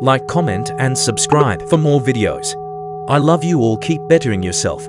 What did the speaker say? Like, comment and subscribe for more videos. I love you all. Keep bettering yourself.